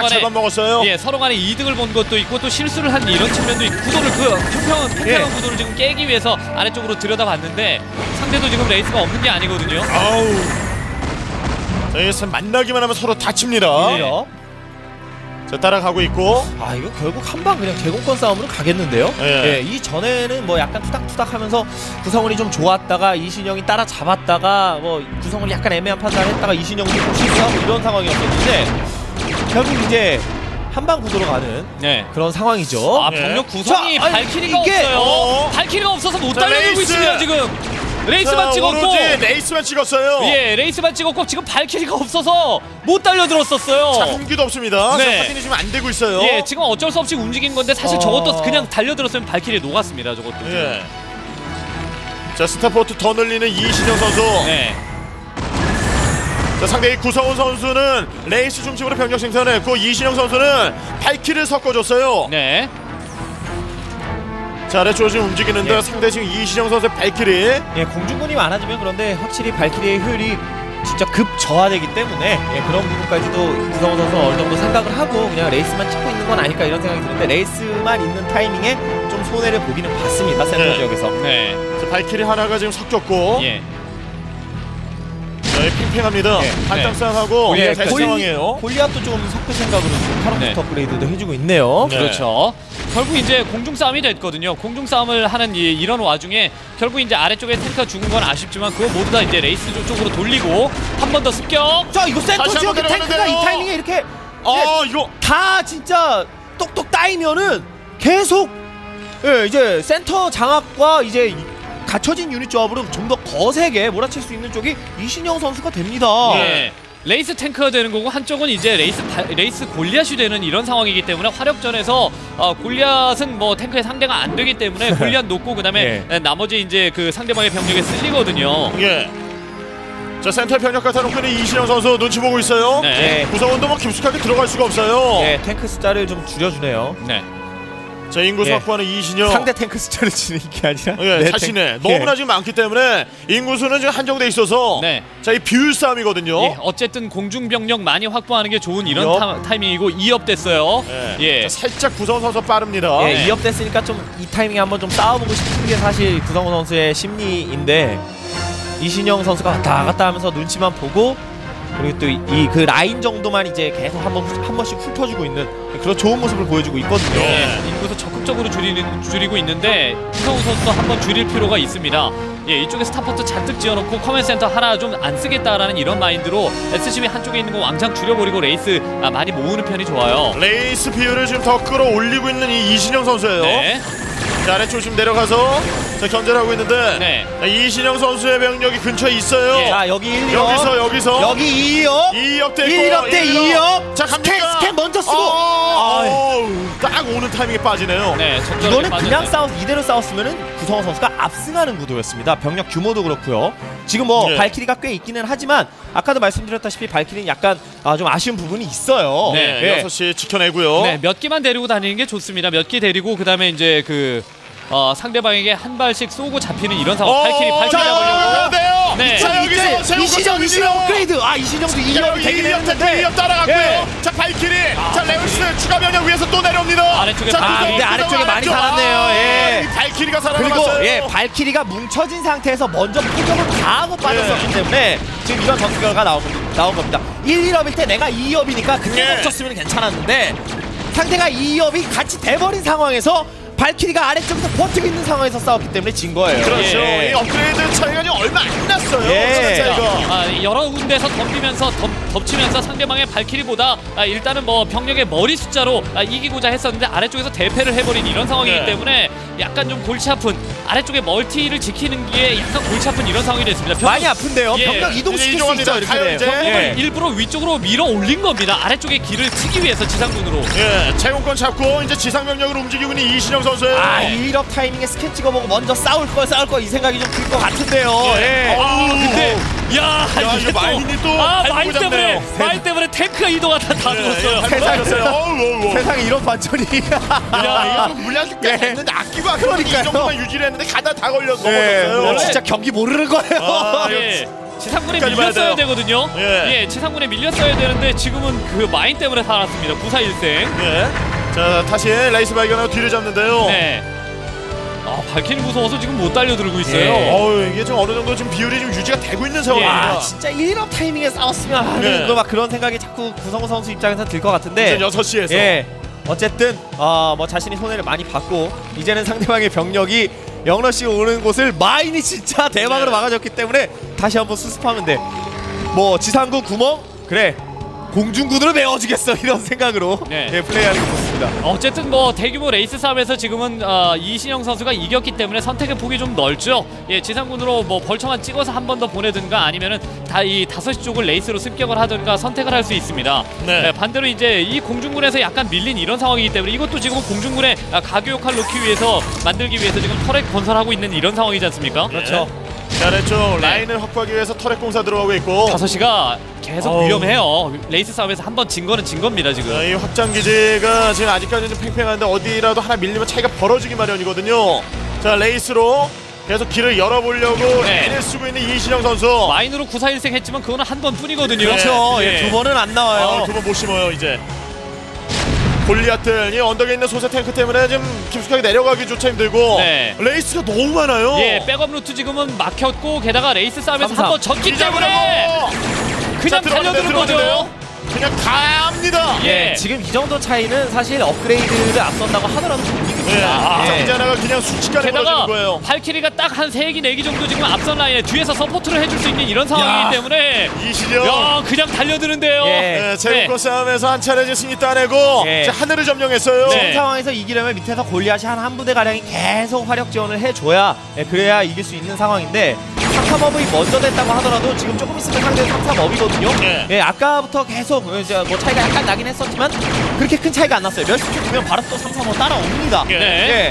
간에 이득을 본 것도 있고 또 실수를 한 이런 측면도 있고 구도를 평평한 구도를 지금 깨기 위해서 아래쪽으로 들여다봤는데 상대도 지금 레이스가 없는 게 아니거든요. 자, 만나기만 하면 서로 다칩니다. 자, 따라가고 있고 이거 결국 한방 그냥 제공권 싸움으로 가겠는데요. 이전에는 뭐 약간 투닥투닥하면서 구성훈이 좀 좋았다가 이신영이 따라잡았다가 뭐 구성훈이 약간 애매한 판단을 했다가 이신영이 실수하고 이런 상황이었었는데 결국 이제 한방 구도로 가는 네. 그런 상황이죠. 아, 병력 구성이 자, 발키리가 아니, 없어요. 발키리가 없어서 못 달려들고 있습니다, 지금. 레이스만 찍었고 레이스만 찍었어요. 예, 레이스만 찍었고 지금 발키리가 없어서 못 달려들었었어요. 장기도 없습니다. 네. 확인이 지금 안 되고 있어요. 예, 지금 어쩔 수 없이 움직인 건데 사실 저것도 그냥 달려들었으면 발키리에 녹았습니다. 저것도. 예. 자, 스타포트 더 늘리는 이신영 선수. 네. 자, 상대의 구성훈 선수는 레이스 중심으로 병력 생산했고 이신영 선수는 발키리를 섞어줬어요. 네. 자, 아래쪽으로 지금 움직이는데 예. 상대 지금 이신영 선수의 발키리 예, 공중군이 많아지면 그런데 확실히 발키리의 효율이 진짜 급 저하되기 때문에 예, 그런 부분까지도 구성훈 선수는 어느 정도 생각을 하고 그냥 레이스만 찍고 있는 건 아닐까 이런 생각이 드는데 레이스만 있는 타이밍에 좀 손해를 보기는 봤습니다. 센터 네. 지역에서 네. 자, 발키리 하나가 지금 섞였고 예. 네, 팽팽합니다. 발당싸움하고 네. 네. 상황이에요. 골리앗도 좀 섞을 생각으로 파로부터 업그레이드도 네. 해주고 있네요. 네. 그렇죠. 결국 이제 공중싸움이 됐거든요. 공중싸움을 하는 이런 와중에 결국 이제 아래쪽에 탱크가 죽은 건 아쉽지만 그거 모두 다 이제 레이스 쪽으로 돌리고 한 번 더 습격. 자, 이거 센터 지역에 탱크가 이 타이밍에 이렇게 이거 다 진짜 똑똑 따이면은 계속 예, 이제 센터 장악과 이제 갖춰진 유닛 조합으로 좀 더 거세게 몰아칠 수 있는 쪽이 이신영 선수가 됩니다. 예. 레이스 탱크가 되는 거고 한쪽은 이제 레이스 골리앗이 되는 이런 상황이기 때문에 화력전에서 골리앗은 뭐 탱크의 상대가 안 되기 때문에 골리앗 놓고 그다음에 예. 나머지 이제 그 상대방의 병력에 쓸리거든요. 예. 자, 센터 병력 갖다놓고는 이신영 선수 눈치 보고 있어요. 네. 구성원도 뭐 깊숙하게 들어갈 수가 없어요. 예. 탱크 숫자를 좀 줄여주네요. 네. 자, 인구 확보하는 예. 이신영 상대 탱크 숫자를 줄이는 게 아니라 예, 자신의 너무나 예. 지금 많기 때문에 인구수는 지금 한정돼 있어서 네. 자, 이 비율 싸움이거든요. 예, 어쨌든 공중병력 많이 확보하는 게 좋은 이런 타이밍이고 2업 됐어요. 예. 예. 자, 살짝 구성훈 선수 빠릅니다. 예, 2업 됐으니까 좀 이 타이밍에 한번 좀 싸워보고 싶은 게 사실 구성훈 선수의 심리인데 이신영 선수가 왔다 갔다 하면서 눈치만 보고 그리고 또 이 그 라인 정도만 이제 계속 한 번씩 훑어주고 있는 그런 좋은 모습을 보여주고 있거든요. 예, 인구수 적극적으로 줄이고 있는데 이성훈 선수도 한번 줄일 필요가 있습니다. 예, 이쪽에 스타포트 잔뜩 지어놓고 커맨센터 하나 좀 안 쓰겠다라는 이런 마인드로 SCB 한쪽에 있는 거 왕창 줄여버리고 레이스 많이 모으는 편이 좋아요. 레이스 비율을 지금 더 끌어올리고 있는 이 이신영 선수예요. 네. 자, 아래쪽 지금 내려가서 자, 견제를 하고 있는데 네. 자, 이신영 선수의 병력이 근처에 있어요. 예. 자, 여기 1, 2억 여기 2억 2억 대 1억 대 2억 자, 갑니다. 스캔 먼저 쓰고 딱 오는 타이밍에 빠지네요. 네, 이거는 그냥 이대로 싸웠으면 구성훈 선수가 압승하는 구도였습니다. 병력 규모도 그렇고요. 지금 뭐 네. 발키리가 꽤 있기는 하지만 아까도 말씀드렸다시피 발키리는 약간 좀 아쉬운 부분이 있어요. 네, 네. 6시 지켜내고요. 네, 몇 개만 데리고 다니는 게 좋습니다. 몇 개 데리고 그다음에 이제 상대방에게 한 발씩 쏘고 잡히는 이런 상황. 발키리 잡으려고. 네. 자, 여기서 이신영 업그레이드. 아, 이신영도 2억 되긴 했는데 2억 따라갔고요. 네. 자, 발키리. 자, 레오스 추가 병력 위에서 또 내려옵니다. 아래쪽에 아래쪽에 많이 살았네요. 예. 발키리가 살아남았어요. 그리고 예, 발키리가 뭉쳐진 상태에서 먼저 포격을 당하고 빠졌었기 때문에 지금 이런 전투 결과가 나온 겁니다. 1, 2업일 때 내가 2업이니까 그냥 멈췄으면 괜찮았는데 상대가 2업이 같이 돼버린 상황에서 발키리가 아래쪽에서 버티고 있는 상황에서 싸웠기 때문에 진 거예요. 그렇죠. 예. 이 업그레이드 차이가 얼마 안 났어요. 예. 여러 군데에서 덮치면서 상대방의 발키리보다 일단은 뭐 병력의 머리 숫자로 이기고자 했었는데 아래쪽에서 대패를 해버린 이런 상황이기 네. 때문에 약간 좀 골치 아픈 아래쪽에 멀티를 지키는 게 약간 골치 아픈 이런 상황이 됐습니다. 많이 아픈데요. 예. 병력 이동시킬 수 있죠. 이렇게 병력을 일부러 위쪽으로 밀어 올린 겁니다. 아래쪽에 길을 치기 위해서 지상군으로. 예, 제공권 잡고 이제 지상 병력을 움직이고 있는 이신영 선수예요. 아, 1업 타이밍에 스캔 찍어보고 먼저 싸울 걸 이 생각이 좀 들 것 같은데요. 예. 예. 근데 야 이거 마인이 또 마인 때문에 탱크가 이동하 다 죽었어요. 세상에 이런 반전이. 야, 이거 물량까지 했는데 아끼고 아까는 이 정도만 유지를 했는데 가다 다 걸렸어. 네. 진짜 경기 모르는 거예요. 예. 지상군에 밀렸어야 되거든요. 예. 예, 지상군에 밀렸어야 되는데 지금은 그 마인 때문에 살았습니다. 941생. 예. 자, 다시 레이스 발견하고 뒤를 잡는데요. 네. 발키리 무서워서 지금 못 달려들고 있어요. 예. 이게 좀 어느 정도 지금 비율이 좀 유지가 되고 있는 상황입니다. 아, 진짜 1업 타이밍에 싸웠으면 하는 막 그런 생각이 자꾸 구성훈 선수 입장에서 들 것 같은데. 이제 6시에서. 예. 어쨌든 뭐 자신이 손해를 많이 받고 이제는 상대방의 병력이 영러시 오는 곳을 마인이 진짜 대박으로 막아줬기 때문에 다시 한번 수습하면 돼. 뭐 지상군 구멍? 그래. 공중군으로 메워주겠어 이런 생각으로 네. 예, 플레이하는 게 좋습니다. 어쨌든 뭐 대규모 레이스 싸움에서 지금은 이신영 선수가 이겼기 때문에 선택의 폭이 좀 넓죠. 예, 지상군으로 뭐 벌처만 찍어서 한 번 더 보내든가 아니면은 이 5시 쪽을 레이스로 습격을 하든가 선택을 할 수 있습니다. 네. 네, 반대로 이제 이 공중군에서 약간 밀린 이런 상황이기 때문에 이것도 지금 공중군의 가교역할 놓기 위해서 만들기 위해서 지금 터렛 건설하고 있는 이런 상황이지 않습니까? 그렇죠. 네. 자, 아래쪽 라인을 확보하기 위해서 터렛 공사 들어가고 있고 5시가 계속 위험해요. 레이스 싸움에서 한 번 진 거는 진 겁니다 지금. 자, 이 확장기지가 지금 아직까지는 좀 팽팽한데 어디라도 하나 밀리면 차이가 벌어지기 마련이거든요. 자, 레이스로 계속 길을 열어보려고 네. 애를 쓰고 있는 이신영 선수. 마인으로 941색 했지만 그거는 한 번뿐이거든요. 네. 그렇죠. 네. 예, 두 번은 안 나와요. 두 번 못 심어요 이제. 골리앗들, 이 언덕에 있는 소세 탱크 때문에 지금 깊숙하게 내려가기조차 힘들고 네. 레이스가 너무 많아요. 예, 백업 루트 지금은 막혔고 게다가 레이스 싸움에서 한번 졌기 때문에 그냥 달려드는 거죠. 그냥 갑니다. 예. 예, 지금 이 정도 차이는 사실 업그레이드를 앞선다고 하더라도 됩니다. 예. 이자나가 그냥 순식간에 벌어지는 거예요. 발키리가 딱 한 3기, 4기 정도 지금 앞선 라인에 뒤에서 서포트를 해줄 수 있는 이런 상황이기 때문에 이신영 그냥 달려드는데요. 예. 예. 제국권 싸움에서 한 차례 승리 따내고 예. 하늘을 점령했어요. 지금 상황에서 이기려면 밑에서 골리앗이 한 부대 가량이 계속 화력 지원을 해줘야 그래야 이길 수 있는 상황인데 3-3업이 먼저 됐다고 하더라도 지금 조금 있으면 상대는 3-3업이거든요. 네. 예, 아까부터 계속 이제 뭐 차이가 약간 나긴 했었지만 그렇게 큰 차이가 안 났어요. 몇십 초 두면 바로 또 3-3업 따라옵니다. 네.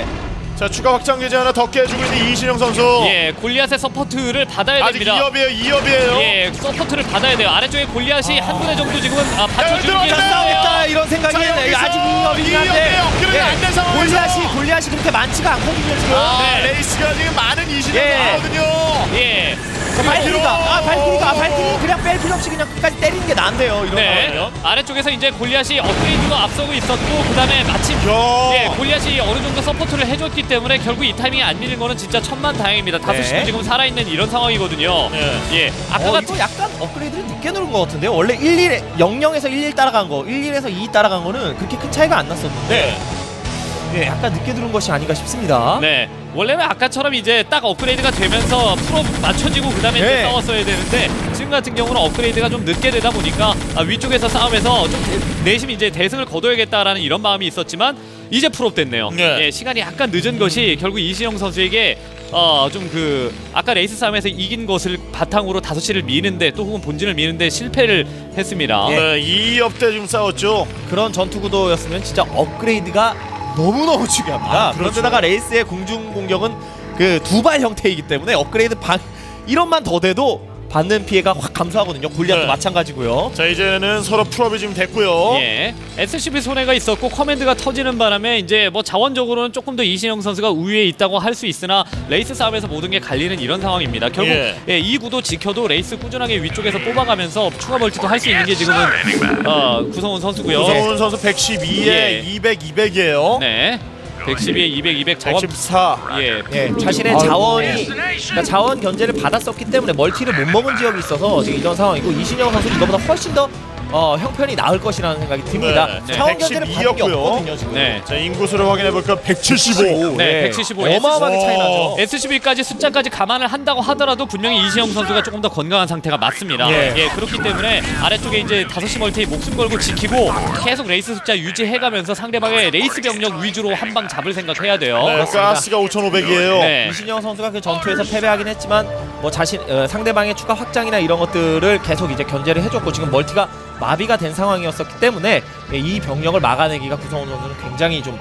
예. 자, 추가 확장 기지 하나 더 깨주고 있는 이신영 선수. 예, 골리앗의 서포트를 받아야 됩니다. 아직 2업이에요. 예, 서포트를 받아야 돼요. 아래쪽에 골리앗이 한 군데 정도 지금은 받쳐주는 게 싸우겠다 이런 생각이 있네요. 아직 2업이긴 한데 골리앗이 그렇게 많지가 않거든요 지금. 네. 레이스가 지금 많은 이신영 나오거든요. 예. 발키리가 그냥 뺄 필요 없이 그냥 끝까지 때리는 게 나은데요. 이런 네. 아래쪽에서 이제 골리앗이 업그레이드로 앞서고 있었고 그다음에 마침 예, 골리앗이 어느 정도 서포트를 해줬기 때문에 결국 이 타이밍에 안 밀린 거는 진짜 천만다행입니다. 네. 5시도 지금 살아있는 이런 상황이거든요. 네. 예. 아까가 또 약간 업그레이드를 늦게 누른 것 같은데요. 원래 00에서 11 따라간 거, 11에서 2 따라간 거는 그렇게 큰 차이가 안 났었는데. 네. 네, 약간 늦게 들은 것이 아닌가 싶습니다. 네, 원래는 아까처럼 이제 딱 업그레이드가 되면서 풀업 맞춰지고 그 다음에 네. 싸웠어야 되는데 지금 같은 경우는 업그레이드가 좀 늦게 되다 보니까 위쪽에서 싸움에서 좀 내심 이제 대승을 거둬야겠다라는 이런 마음이 있었지만 이제 풀업 됐네요. 네. 예, 시간이 약간 늦은 것이 결국 이신영 선수에게 좀 아까 레이스 싸움에서 이긴 것을 바탕으로 5시를 미는데 또 혹은 본진을 미는데 실패를 했습니다. 네, 2업 때 좀 싸웠죠. 그런 전투 구도였으면 진짜 업그레이드가 너무너무 중요합니다. 그런데다가 레이스의 공중 공격은 그 두발 형태이기 때문에 업그레이드 방 1원만 더 돼도 받는 피해가 확 감소하거든요. 골리앗도 마찬가지고요. 자, 이제는 서로 풀업이 좀 됐고요. 예. SCP 손해가 있었고 커맨드가 터지는 바람에 이제 뭐 자원적으로는 조금 더 이신영 선수가 우위에 있다고 할 수 있으나 레이스 싸움에서 모든 게 갈리는 이런 상황입니다. 결국 예, 이 구도 지켜도 레이스 꾸준하게 위쪽에서 뽑아가면서 추가 벌티도 할 수 있는 게 지금은 구성훈 선수고요. 구성훈 선수 112에 200, 200이에요. 네. 112에 200, 200, 114. 예, 예, 자신의 자원이 그러니까 자원 견제를 받았었기 때문에 멀티를 못 먹은 지역이 있어서 지금 이런 상황이고 이신영 선수는 이거보다 훨씬 더 형편이 나을 것이라는 생각이 듭니다. 네. 자원 견제를 받은 게 없거든요 지금. 네. 자, 인구수를 확인해 볼까? 175. 네, 175. 어마어마하게 차이 나죠. SCB까지 숫자까지 감안을 한다고 하더라도 분명히 이신영 선수가 조금 더 건강한 상태가 맞습니다. 예, 그렇기 때문에 아래쪽에 이제 5시 멀티에 목숨 걸고 지키고 계속 레이스 숫자 유지해가면서 상대방의 레이스 병력 위주로 한 방 잡을 생각해야 돼요. 네, 그렇습니다. 가스가 5,500이에요. 네. 이신영 선수가 그 전투에서 패배하긴 했지만 뭐 상대방의 추가 확장이나 이런 것들을 계속 이제 견제를 해줬고 지금 멀티가 마비가 된 상황이었었기 때문에 이 병력을 막아내기가 구성훈 선수는 굉장히 좀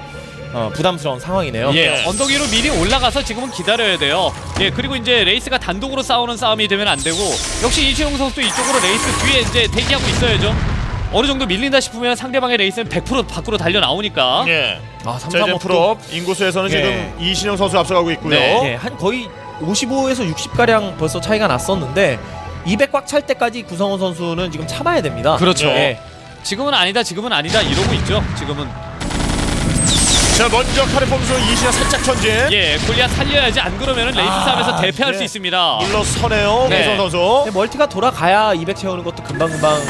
부담스러운 상황이네요. 예, 언덕 위로 미리 올라가서 지금은 기다려야 돼요. 예, 그리고 이제 레이스가 단독으로 싸우는 싸움이 되면 안 되고 역시 이신영 선수도 이쪽으로 레이스 뒤에 이제 대기하고 있어야죠. 어느 정도 밀린다 싶으면 상대방의 레이스는 100% 밖으로 달려 나오니까. 예. 아, 3-3업 인구수에서는 지금 이신영 선수 앞서가고 있고요. 네. 예, 한 거의 55에서 60 가량 벌써 차이가 났었는데 200 꽉 찰 때까지 구성훈 선수는 지금 참아야 됩니다. 그렇죠. 네. 지금은 아니다, 지금은 아니다 이러고 있죠. 지금은. 자, 먼저 칼을 뽑으면서 이신영 살짝 전진. 예, 골리앗 살려야지 안 그러면 레이스 싸움에서 대패할 수 있습니다. 물러서네요, 네. 구성훈 선수. 네, 멀티가 돌아가야 200 채우는 것도 금방금방.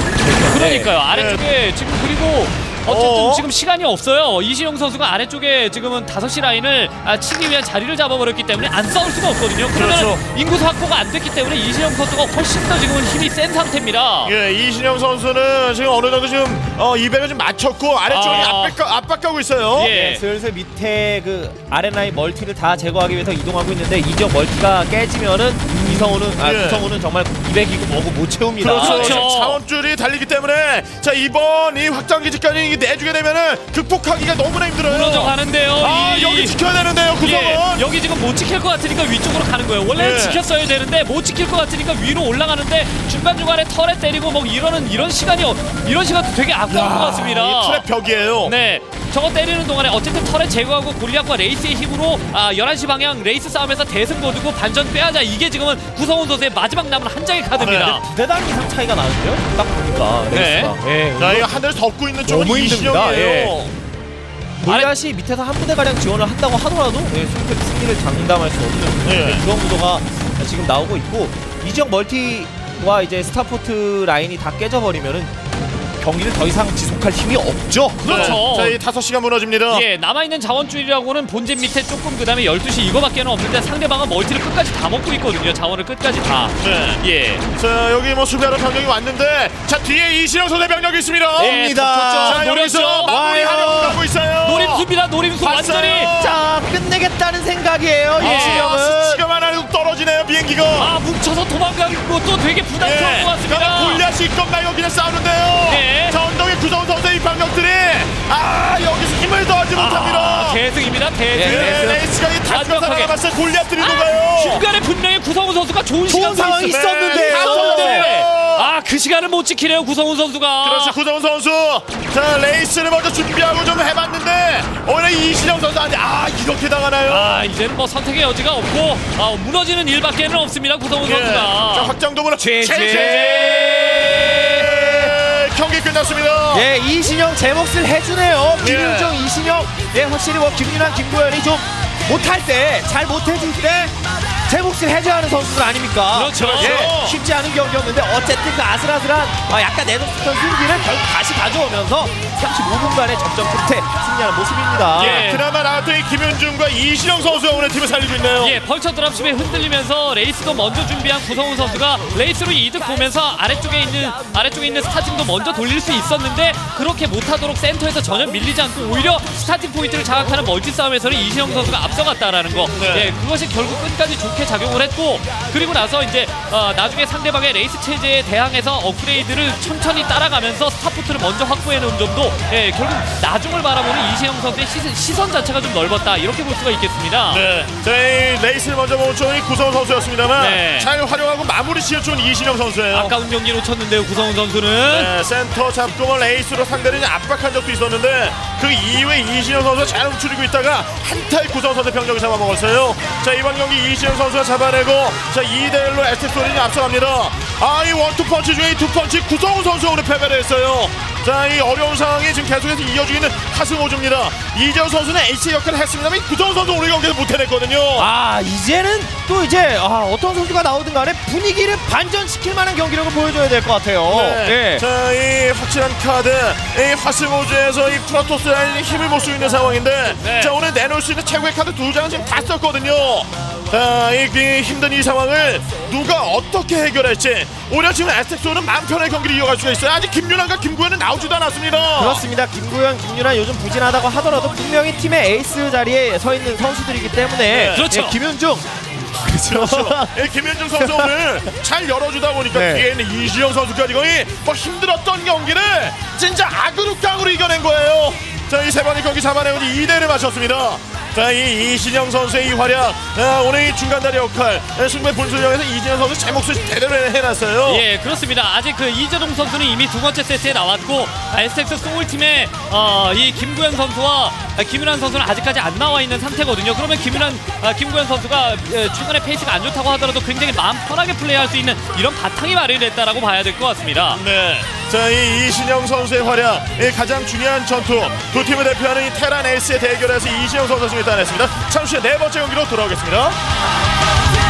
그러니까요. 아래쪽에 지금 그리고 어쨌든 지금 시간이 없어요. 이신용 선수가 아래쪽에 지금은 5시 라인을 치기 위한 자리를 잡아버렸기 때문에 안 싸울 수가 없거든요. 그러면 그렇죠. 인구수 확보가 안 됐기 때문에 이신용 선수가 훨씬 더 지금은 힘이 센 상태입니다. 예, 이신용 선수는 지금 어느 정도 지금 이백을 좀 맞췄고 아래쪽이 압박하고 있어요. 예. 슬슬 밑에 그 아랫라인 멀티를 다 제거하기 위해서 이동하고 있는데 이쪽 멀티가 깨지면은 이성훈은 구성훈은 정말 200이고 뭐고 못 채웁니다. 그렇죠. 차원줄이 달리기 때문에 자 이번 이 확장기지까지 내주게 되면은 극복하기가 너무나 힘들어요. 무너져 가는데요. 아 여기 지켜야 되는데요, 구성훈. 예. 여기 지금 못 지킬 것 같으니까 위쪽으로 가는 거예요. 원래 예. 지켰어야 되는데 못 지킬 것 같으니까 위로 올라가는데 중간중간에 털에 때리고 뭐 이런 시간도 되게 아까운 것 같습니다. 이 트랩 벽이에요. 네. 저거 때리는 동안에 어쨌든 털에 제거하고 골리앗과 레이스의 힘으로 11시 방향 레이스 싸움에서 대승 거두고 반전 빼앗아 이게 지금은 구성훈 선수의 마지막 남은 한 장의 카드입니다. 대단히 이상 차이가 나는데요? 딱 보니까 레이스가. 네. 자, 이거 하늘을 덮고 있는 쪽은 이신영이에요. 골리앗이 밑에서 한 부대가량 지원을 한다고 하더라도 승리를 장담할 수 없는 그런 구도가 지금 나오고 있고 이지영 멀티와 이제 스타포트 라인이 다 깨져버리면은 경기를 더 이상 지속할 힘이 없죠. 그렇죠. 자, 이 5시간 무너집니다. 예, 남아있는 자원줄이라고는 본진 밑에 조금 그다음에 12시 이거밖에는 없는데 상대방은 멀티를 끝까지 다 먹고 있거든요. 자원을 끝까지 다. 네. 예. 자, 여기 뭐 수비하러 병력이 왔는데 자, 뒤에 이신영 선수의 병력이 있습니다. 예, 옵니다. 자, 여기서 마무리하려고 갖고 있어요. 노림수입니다. 노림수 완전히. 자, 끝내겠다는 생각이에요. 이신영은. 수치가만 하고 떨어지네요. 비행기가. 아, 뭉쳐서 도망가고 또 되게 부담스러운 것 같습니다. 골리앗이 있건 말건 그냥 싸우는데요. 예. 자, 언덕의 구성훈 선수의 방력들이 여기서 힘을 더하지 못합니다. 대승입니다. 대승. 예, 레이스가 이 단수가 살아남았어요. 골리앗들이 누가요? 중간에 분명히 구성훈 선수가 좋은 상황이 있었는데 그 시간을 못 지키네요. 구성훈 선수가. 그렇죠. 구성훈 선수 자 레이스를 먼저 준비하고 좀 해봤는데 오히려 이신영 선수한테 이렇게 당하나요? 이제는 뭐 선택의 여지가 없고 무너지는 일밖에는 없습니다. 구성훈 선수가. 자, 확장도 무너지고 경기 끝났습니다. 예, 이신영 제 몫을 해주네요. 김윤정, 이신영. 예, 확실히 뭐 김유란, 김구현이 좀 못할 때, 잘 못해줄 때 제 몫을 해줘야 하는 선수들 아닙니까? 그렇죠. 예, 쉽지 않은 경기였는데 어쨌든 그 아슬아슬한 약간 내놓던 승기를 결국 다시 가져오면서 35분간의 접전 끝에 승리하는 모습입니다. 예, 그나마 나왔더니 김현종과 이신영 선수가 오늘 팀을 살리고 있네요. 예, 벌처 드랍십에 흔들리면서 레이스도 먼저 준비한 구성훈 선수가 레이스로 이득 보면서 아래쪽에 있는 스타팅도 먼저 돌릴 수 있었는데 그렇게 못하도록 센터에서 전혀 밀리지 않고 오히려 스타팅 포인트를 장악하는 멀티 싸움에서는 이신영 선수가 앞서갔다라는 거. 네. 예, 그것이 결국 끝까지 좋게 작용을 했고 그리고 나서 이제 나중에 상대방의 레이스 체제에 대항해서 업그레이드를 천천히 따라가면서 스타포트를 먼저 확보해 놓은 점도 예, 결국 나중을 바라보는 이신영 선수의 시선 자체가 좀 넓었다 이렇게 볼 수가 있겠습니다. 네, 저희 레이스를 먼저 놓쳐온 구성훈 선수였습니다만 잘 활용하고 마무리 지어준 이신영 선수예요. 아까운 경기 놓쳤는데요, 구성훈 선수는. 네, 센터 잡고 레이스로 상대를 압박한 적도 있었는데 그 이후에 이신영 선수가 잘 움츠리고 있다가 한타의 구성훈 선수의 병력을 잡아먹었어요. 자, 이번 경기 이신영 선수가 잡아내고 자 2대1로 에스토리니 앞서갑니다. 이 원투펀치 중에 이 투펀치 구성훈 선수가 오늘 패배를 했어요. 자, 이 어려운 상황이 지금 계속해서 이어지고 있는 하승호주입니다. 이재호 선수는 H의 역할을 했습니다만 구성훈 선수 오늘 경기에서 못해냈거든요. 이제는 또 이제 어떤 선수가 나오든 간에 분위기를 반전시킬 만한 경기력을 보여줘야 될 것 같아요. 네. 자, 이 확실한 카드, 이 하승호주에서 이 프로토스 라인이 힘을 못 쓰고 있는 상황인데 자, 오늘 내놓을 수 있는 최고의 카드 2장은 지금 다 썼거든요. 이 힘든 이 상황을 누가 어떻게 해결할지 오히려 지금 에스텍스는 마음 편하게 경기를 이어갈 수가 있어요. 아직 김윤환과 김구현은 나오지도 않았습니다. 그렇습니다. 김구현, 김윤환 요즘 부진하다고 하더라도 분명히 팀의 에이스 자리에 서 있는 선수들이기 때문에 그렇죠. 김윤중 그렇죠. 김현종 선수 오늘 잘 열어주다 보니까 뒤에 있는 이신영 선수까지 거의 뭐 힘들었던 경기를 진짜 아그룩강으로 이겨낸 거예요. 자, 이 세 번의 경기 잡아내고 2대1을 마쳤습니다. 자, 이 이신영 선수의 이 활약, 오늘 이 중간다리 역할, 승부의 본술력에서 이신영 선수 제 몫을 제대로 해놨어요. 예, 그렇습니다. 아직 그 이재롱 선수는 이미 2번째 세트에 나왔고, SX 소울팀의 이 김구현 선수와 김윤환 선수는 아직까지 안 나와 있는 상태거든요. 그러면 김구현 선수가 최근에 페이스가 안 좋다고 하더라도 굉장히 마음 편하게 플레이할 수 있는 이런 바탕이 마련됐다라고 봐야 될 것 같습니다. 네. 자, 이 이신영 선수의 활약, 가장 중요한 전투, 두 팀을 대표하는 이 테란 에이스의 대결에서 이신영 선수가 승리를 따냈습니다. 잠시 후에 4번째 경기로 돌아오겠습니다.